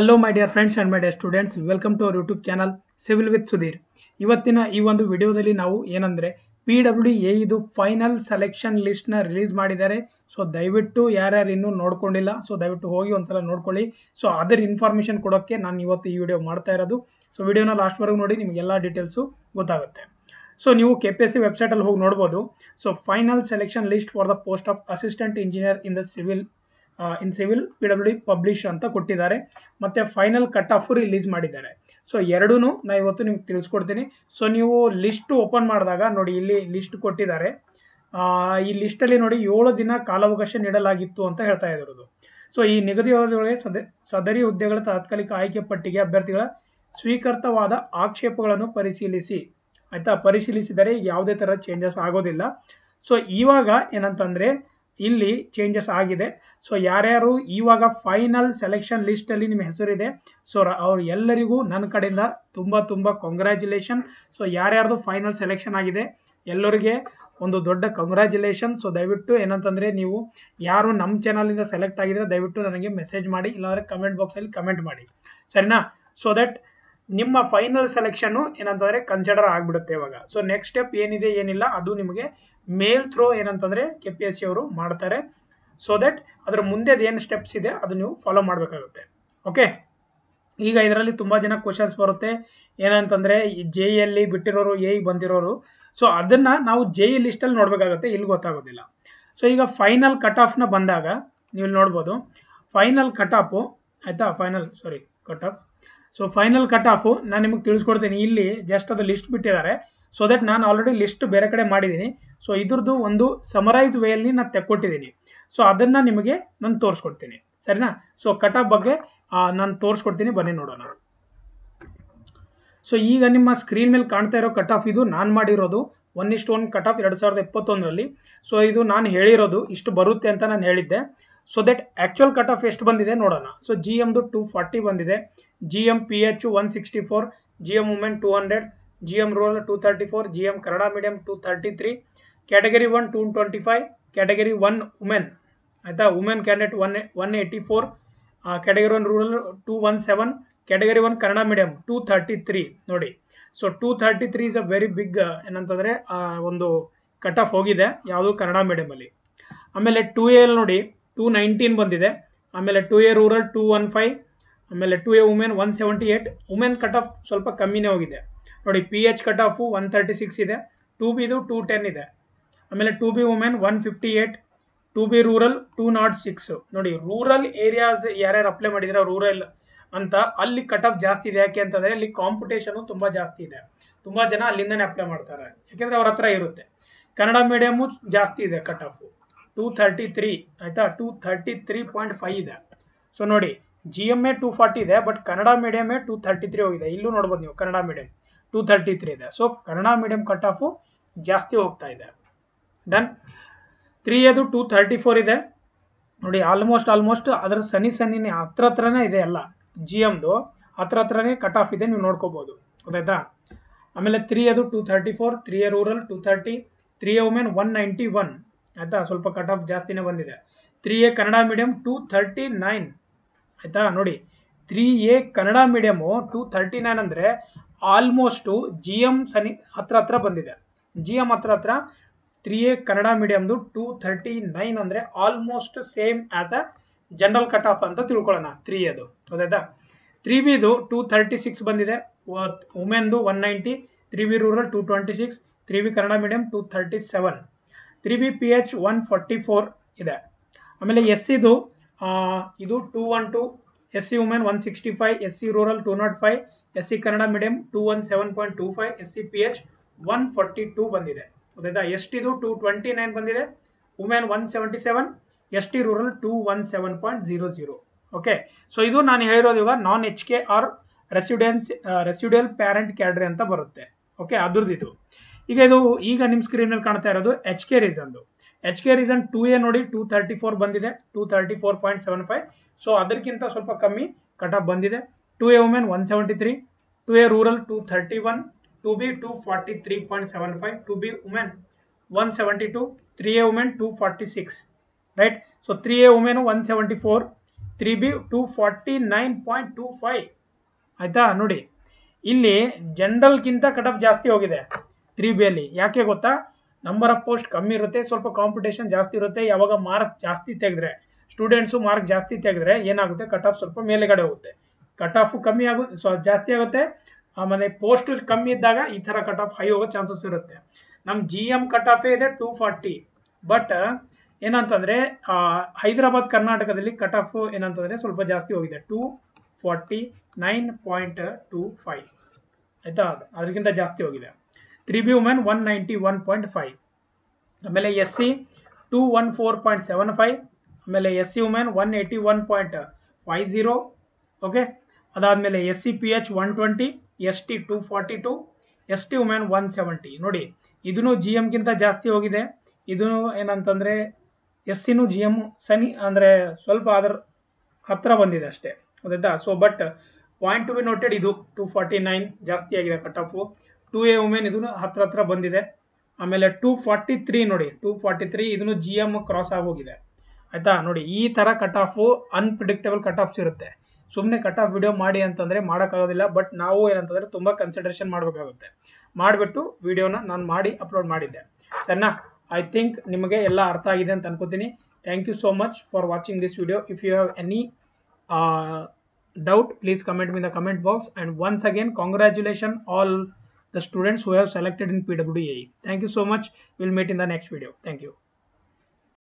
Hello my dear friends and my dear students, welcome to our YouTube channel Civil with Sudheer. ಇವತ್ತಿನ ಈ ಒಂದು ವಿಡಿಯೋದಲ್ಲಿ ನಾವು ಏನಂದ್ರೆ PWD ಇದು ಫೈನಲ್ ಸೆಲೆಕ್ಷನ್ ಲಿಸ್ಟ್ ನ ರಿಲೀಸ್ ಮಾಡಿದ್ದಾರೆ. ಸೊ ದಯವಿಟ್ಟು ಯಾರ್ಯಾರು ಇನ್ನೂ ನೋಡ್ಕೊಂಡಿಲ್ಲ ಸೊ ದಯವಿಟ್ಟು ಹೋಗಿ ಒಂದ್ಸಲ ನೋಡ್ಕೊಳ್ಳಿ. ಸೊ ಅದರ ಇನ್ಫಾರ್ಮೇಶನ್ ಕೊಡೋಕೆ ನಾನು ಇವತ್ತು ಈ ವಿಡಿಯೋ ಮಾಡ್ತಾ ಇರೋದು. ಸೊ ವಿಡಿಯೋನ ಲಾಸ್ಟ್ ವರೆಗೂ ನೋಡಿ, ನಿಮಗೆ ಎಲ್ಲಾ ಡೀಟೇಲ್ಸ್ ಗೊತ್ತಾಗುತ್ತೆ. ಸೊ ನೀವು KPSC ವೆಬ್ಸೈಟ್ ಅಲ್ಲಿ ಹೋಗಿ ನೋಡಬಹುದು. So final selection list for the post of assistant engineer in the civil PWD publish ಅಂತ ಕೊಟ್ಟಿದ್ದಾರೆ. ಮತ್ತೆ ಫೈನಲ್ ಕಟ್ ಆಫ್ ರಿಲೀಸ್ ಮಾಡಿದ್ದಾರೆ. ಸೊ ಎರಡೂನು ನಾ ಇವತ್ತು ನಿಮ್ಗೆ ತಿಳಿಸ್ಕೊಡ್ತೀನಿ. ಸೊ ನೀವು ಲಿಸ್ಟ್ ಓಪನ್ ಮಾಡಿದಾಗ ನೋಡಿ, ಇಲ್ಲಿ ಲಿಸ್ಟ್ ಕೊಟ್ಟಿದ್ದಾರೆ. ಈ ಲಿಸ್ಟಲ್ಲಿ ನೋಡಿ 7 ದಿನ ಕಾಲಾವಕಾಶ ನೀಡಲಾಗಿತ್ತು ಅಂತ ಹೇಳ್ತಾ ಇರೋದು. ಸೊ ಈ ನಿಗದಿಯಾದೊಳಗೆ ಸದರಿ ಹುದ್ದೆಗಳ ತಾತ್ಕಾಲಿಕ ಆಯ್ಕೆ ಪಟ್ಟಿಗೆ ಅಭ್ಯರ್ಥಿಗಳ ಸ್ವೀಕೃತವಾದ ಆಕ್ಷೇಪಗಳನ್ನು ಪರಿಶೀಲಿಸಿ ಆಯ್ತಾ. ಪರಿಶೀಲಿಸಿದರೆ ಯಾವುದೇ ಥರ ಚೇಂಜಸ್ ಆಗೋದಿಲ್ಲ. ಸೊ ಇವಾಗ ಏನಂತಂದರೆ ಇಲ್ಲಿ ಚೇಂಜಸ್ ಆಗಿದೆ. ಸೊ ಯಾರ್ಯಾರು ಇವಾಗ ಫೈನಲ್ ಸೆಲೆಕ್ಷನ್ ಲಿಸ್ಟಲ್ಲಿ ನಿಮ್ಮ ಹೆಸರಿದೆ ಸೊ ಅವ್ರು ಎಲ್ಲರಿಗೂ ನನ್ನ ಕಡೆಯಿಂದ ತುಂಬ ತುಂಬ ಕಂಗ್ರ್ಯಾಚುಲೇಷನ್. ಸೊ ಯಾರ್ಯಾರ್ದು ಫೈನಲ್ ಸೆಲೆಕ್ಷನ್ ಆಗಿದೆ ಎಲ್ಲರಿಗೆ ಒಂದು ದೊಡ್ಡ ಕಂಗ್ರ್ಯಾಚುಲೇಷನ್. ಸೊ ದಯವಿಟ್ಟು ಏನಂತಂದರೆ ನೀವು ಯಾರು ನಮ್ಮ ಚಾನಲಿಂದ ಸೆಲೆಕ್ಟ್ ಆಗಿದ್ರೆ ದಯವಿಟ್ಟು ನನಗೆ ಮೆಸೇಜ್ ಮಾಡಿ, ಇಲ್ಲಾಂದರೆ ಕಮೆಂಟ್ ಬಾಕ್ಸಲ್ಲಿ ಕಮೆಂಟ್ ಮಾಡಿ, ಸರಿನಾ? ಸೊ ದಟ್ ನಿಮ್ಮ ಫೈನಲ್ ಸೆಲೆಕ್ಷನ್ನು ಏನಂತಂದರೆ ಕನ್ಸಿಡರ್ ಆಗಿಬಿಡುತ್ತೆ ಇವಾಗ. ಸೊ ನೆಕ್ಸ್ಟ್ ಸ್ಟೆಪ್ ಏನಿದೆ ಏನಿಲ್ಲ ಅದು ನಿಮಗೆ ಮೇಲ್ ಥ್ರೋ ಏನಂತಂದರೆ KPSC ಅವರು ಮಾಡ್ತಾರೆ. ಸೊ ದಟ್ ಅದರ ಮುಂದೆದು ಏನು ಸ್ಟೆಪ್ಸ್ ಇದೆ ಅದು ನೀವು ಫಾಲೋ ಮಾಡಬೇಕಾಗುತ್ತೆ. ಓಕೆ, ಈಗ ಇದರಲ್ಲಿ ತುಂಬ ಜನ ಕ್ವಶನ್ಸ್ ಬರುತ್ತೆ ಏನಂತಂದರೆ JE ಬಿಟ್ಟಿರೋರು AE ಬಂದಿರೋರು. ಸೊ ಅದನ್ನು ನಾವು JE ಲಿಸ್ಟಲ್ಲಿ ನೋಡಬೇಕಾಗುತ್ತೆ, ಇಲ್ಲಿ ಗೊತ್ತಾಗೋದಿಲ್ಲ. ಸೊ ಈಗ ಫೈನಲ್ ಕಟ್ ಆಫ್ನ ಬಂದಾಗ ನೀವು ನೋಡ್ಬೋದು ಫೈನಲ್ ಕಟ್ ಆಫು ಆಯಿತಾ. ಫೈನಲ್ ಕಟ್ ಆಫು ನಾನು ನಿಮಗೆ ತಿಳಿಸ್ಕೊಡ್ತೀನಿ. ಇಲ್ಲಿ ಜಸ್ಟ್ ಅದು ಲಿಸ್ಟ್ ಬಿಟ್ಟಿದ್ದಾರೆ. ಸೊ ದಟ್ ನಾನು ಆಲ್ರೆಡಿ ಲಿಸ್ಟ್ ಬೇರೆ ಕಡೆ ಮಾಡಿದ್ದೀನಿ. ಸೊ ಇದ್ರದ್ದು ಒಂದು ಸಮರೈಸ್ ವೇಯಲ್ಲಿ ನಾನು ತೆಕ್ಕೊಟ್ಟಿದ್ದೀನಿ. ಸೊ ಅದನ್ನು ನಿಮಗೆ ನಾನು ತೋರಿಸ್ಕೊಡ್ತೀನಿ, ಸರಿನಾ? ಸೊ ಕಟ್ ಆಫ್ ಬಗ್ಗೆ ನಾನು ತೋರಿಸ್ಕೊಡ್ತೀನಿ, ಬನ್ನಿ ನೋಡೋಣ. ಸೊ ಈಗ ನಿಮ್ಮ ಸ್ಕ್ರೀನ್ ಮೇಲೆ ಕಾಣ್ತಾ ಇರೋ ಕಟ್ ಆಫ್ ಇದು ನಾನು ಮಾಡಿರೋದು 1:1 ಕಟ್ ಆಫ್ 2021ರಲ್ಲಿ. ಸೊ ಇದು ನಾನು ಹೇಳಿರೋದು ಇಷ್ಟು ಬರುತ್ತೆ ಅಂತ ನಾನು ಹೇಳಿದ್ದೆ. So that actual cut off ಎಷ್ಟು ಬಂದಿದೆ ನೋಡೋಣ. ಸೊ GMದು 240 ಬಂದಿದೆ, GM PH 164, GM Women 200, GM Rural 234, GM Kannada Medium 233, Category 1 225, Category 1 Women ಆಯಿತಾ, Women Candidate 184, Category 1 Rural 217, Category 1 Kannada Medium 233 ನೋಡಿ. So 233 is a very big ಏನಂತಂದರೆ ಒಂದು ಕಟ್ ಆಫ್ ಹೋಗಿದೆ ಯಾವುದು ಕನ್ನಡ ಮೀಡಿಯಮಲ್ಲಿ. ಆಮೇಲೆ 2A ನೋಡಿ 219 ಬಂದಿದೆ, ಆಮೇಲೆ 2A Rural 215, ಆಮೇಲೆ 2A Women 178. Women cut off ಸ್ವಲ್ಪ ಕಮ್ಮಿನೇ ಹೋಗಿದೆ ನೋಡಿ. PH ಕಟ್ ಆಫು 136 ಇದೆ, 2Bದು 210 ಇದೆ, ಆಮೇಲೆ 2B Women 158, 2B Rural 206 ನೋಡಿ. ರೂರಲ್ ಏರಿಯಾಸ್ ಯಾರ್ಯಾರು ಅಪ್ಲೈ ಮಾಡಿದ್ರೆ ರೂರಲ್ ಅಂತ ಅಲ್ಲಿ ಕಟ್ ಆಫ್ ಜಾಸ್ತಿ ಇದೆ. ಯಾಕೆ ಅಂತಂದರೆ ಅಲ್ಲಿ ಕಾಂಪಿಟೇಷನು ತುಂಬ ಜಾಸ್ತಿ ಇದೆ, ತುಂಬ ಜನ ಅಲ್ಲಿಂದನೇ ಅಪ್ಲೈ ಮಾಡ್ತಾರೆ ಯಾಕೆಂದರೆ ಅವ್ರ ಹತ್ರ ಇರುತ್ತೆ. ಕನ್ನಡ ಮೀಡಿಯಮು ಜಾಸ್ತಿ ಇದೆ ಕಟ್ ಆಫು 233 ಆಯಿತಾ, 233.5 ಇದೆ. ಸೊ ನೋಡಿ GMA 240 ಇದೆ, ಬಟ್ ಕನ್ನಡ ಮೀಡಿಯಮೇ 233 ಹೋಗಿದೆ. ಇಲ್ಲೂ ನೋಡ್ಬೋದು ನೀವು ಕನ್ನಡ ಮೀಡಿಯಮ್ 233 ಇದೆ. So Kannada medium cut off ಜಾಸ್ತಿ ಹೋಗ್ತಾ ಇದೆ. ಡನ್. 3Aದು 234 ಇದೆ ನೋಡಿ. ಆಲ್ಮೋಸ್ಟ್ ಅದರ ಸನಿನೇ ಹತ್ರನೇ ಇದೆ ಎಲ್ಲ. GMದು ಹತ್ರನೇ ಕಟ್ ಆಫ್ ಇದೆ, ನೀವು ನೋಡ್ಕೋಬೋದು, ಗೊತ್ತಾಯ್ತಾ? ಆಮೇಲೆ 3Aದು 234, 3A Rural 230, 3A Women 191 ಆಯಿತಾ, ಸ್ವಲ್ಪ ಕಟ್ ಆಫ್ ಜಾಸ್ತಿನೇ ಬಂದಿದೆ. 3A Kannada Medium 239 ಆಯಿತಾ ನೋಡಿ. 3A Kannada Mediumu 239 ಅಂದರೆ ಆಲ್ಮೋಸ್ಟು GM ಹತ್ರ ಬಂದಿದೆ. GM ಹತ್ರ 3A Kannada Mediumದು 239 ಅಂದರೆ almost same as a general cut off ಅಂತ ತಿಳ್ಕೊಳ್ಳೋಣ. 3Aದು ಗೊತ್ತಾಯ್ತಾ. 3Bದು 236 ಬಂದಿದೆ, ವುಮೆನ್ದು 190, 3B Rural 226, 3B Kannada Medium 237, 3B PH 144 ಇದೆ. ಆಮೇಲೆ SCದು ಇದು 212, SC Women 165, SC Rural 205, SC Kannada Medium 217.25, SC PH 142 ಬಂದಿದೆ, ಗೊತ್ತಾಯ್ತಾ? STದು 229 ಬಂದಿದೆ, women 177, ST Rural 217.00. Okay, so ಇದು ನಾನು ಹೇಳಿರೋದು ಇವಾಗ non HK R residential parent cadre ಅಂತ ಬರುತ್ತೆ. ಓಕೆ, ಅದ್ರದ್ದು ಈಗ ಇದು ಈಗ ನಿಮ್ಮ ಸ್ಕ್ರೀನಲ್ಲಿ ಕಾಣ್ತಾ ಇರೋದು HK ರೀಸನ್ 2A ನೋಡಿ 234 ಬಂದಿದೆ, 234.75. ಸೊ ಅದಕ್ಕಿಂತ ಸ್ವಲ್ಪ ಕಮ್ಮಿ ಕಟ್ ಆಫ್ ಬಂದಿದೆ. 2A Women 173, 2A Rural 231, 2B 243.75, 2B Women 172, 3A Women 246, right? So 3A Women 174, 3B 249.25 ಆಯ್ತಾ. ನೋಡಿ ಇಲ್ಲಿ ಜನರಲ್ ಗಿಂತ ಕಟ್ ಆಫ್ ಜಾಸ್ತಿ ಹೋಗಿದೆ 3B ಅಲ್ಲಿ. ಯಾಕೆ ಗೊತ್ತಾ, ನಂಬರ್ ಆಫ್ ಪೋಸ್ಟ್ ಕಮ್ಮಿ ಇರುತ್ತೆ, ಸ್ವಲ್ಪ ಕಾಂಪಿಟೇಷನ್ ಜಾಸ್ತಿ ಇರುತ್ತೆ. ಯಾವಾಗ ಮಾರ್ಕ್ ಜಾಸ್ತಿ ತೆಗೆದ್ರೆ ಸ್ಟೂಡೆಂಟ್ಸ್ ಮಾರ್ಕ್ ಜಾಸ್ತಿ ತೆಗೆದ್ರೆ ಏನಾಗುತ್ತೆ, ಕಟ್ ಆಫ್ ಸ್ವಲ್ಪ ಮೇಲೆಗಡೆ ಹೋಗುತ್ತೆ. ಕಟ್ ಆಫ್ ಕಮ್ಮಿ ಜಾಸ್ತಿ ಆಗುತ್ತೆ, ಆಮೇಲೆ ಪೋಸ್ಟ್ ಕಮ್ಮಿ ಇದ್ದಾಗ ಈ ಥರ ಕಟ್ ಆಫ್ ಹೈ ಹೋಗೋ ಚಾನ್ಸಸ್ ಇರುತ್ತೆ. ನಮ್ಮ ಜಿ ಎಮ್ ಕಟ್ ಆಫೇ ಇದೆ 240. ಬಟ್ ಏನಂತಂದರೆ ಹೈದರಾಬಾದ್ ಕರ್ನಾಟಕದಲ್ಲಿ ಕಟ್ ಆಫ್ ಏನಂತಂದರೆ ಸ್ವಲ್ಪ ಜಾಸ್ತಿ ಹೋಗಿದೆ 249.25 ಆಯಿತಾ, ಅದಕ್ಕಿಂತ ಜಾಸ್ತಿ ಹೋಗಿದೆ. 3B ವುಮೆನ್ 191.5, ಆಮೇಲೆ ಎಸ್ ಸಿ 214.75, ಆಮೇಲೆ ಎಸ್ ಸಿ ವುಮೆನ್ 181.50, ಓಕೆ. ಅದಾದಮೇಲೆ S C P H 120, S T 242, S T women 170. ನೋಡಿ ಇದೂ ಜಿ ಎಮ್ಗಿಂತ ಜಾಸ್ತಿ ಹೋಗಿದೆ. ಇದೂ ಏನಂತಂದರೆ ಎಸ್ ಸಿನೂ ಜಿ ಎಮ್ ಸನಿ ಅಂದರೆ ಸ್ವಲ್ಪ ಅದರ ಹತ್ತಿರ ಬಂದಿದೆ ಅಷ್ಟೇ, ಗೊತ್ತಾಯ್ತಾ. So but point to be noted, ಇದು 249 ಜಾಸ್ತಿ ಆಗಿದೆ ಕಟ್ ಆಫು. 2A ವುಮೆನ್ ಇದೂ ಹತ್ರ ಬಂದಿದೆ. ಆಮೇಲೆ 243 ನೋಡಿ 243, ಇದೂ ಜಿ ಎಮ್ ಕ್ರಾಸ್ ಆಗೋಗಿದೆ ಆಯಿತಾ. ನೋಡಿ ಈ ಥರ cut off unpredictable cut offs ಇರುತ್ತೆ. ಸುಮ್ಮನೆ ಕಟ್ ಆಫ್ ವಿಡಿಯೋ ಮಾಡಿ ಅಂತಂದರೆ ಮಾಡೋಕ್ಕಾಗೋದಿಲ್ಲ. ಬಟ್ ನಾವು ಏನಂತಂದರೆ ತುಂಬ ಕನ್ಸಿಡರೇಷನ್ ಮಾಡಬೇಕಾಗುತ್ತೆ. ಮಾಡಿಬಿಟ್ಟು ವಿಡಿಯೋನ ನಾನು ಮಾಡಿ ಅಪ್ಲೋಡ್ ಮಾಡಿದ್ದೆ. ಸರಿನಾ, ಐ ಥಿಂಕ್ ನಿಮಗೆ ಎಲ್ಲ ಅರ್ಥ ಆಗಿದೆ ಅಂತ ಅನ್ಕೋತೀನಿ. Thank you so much for watching this video. If you have any doubt, please comment me in the comment box. And once again, congratulations all the students who have selected in PWD. Thank you so much. We'll meet in the next video. Thank you.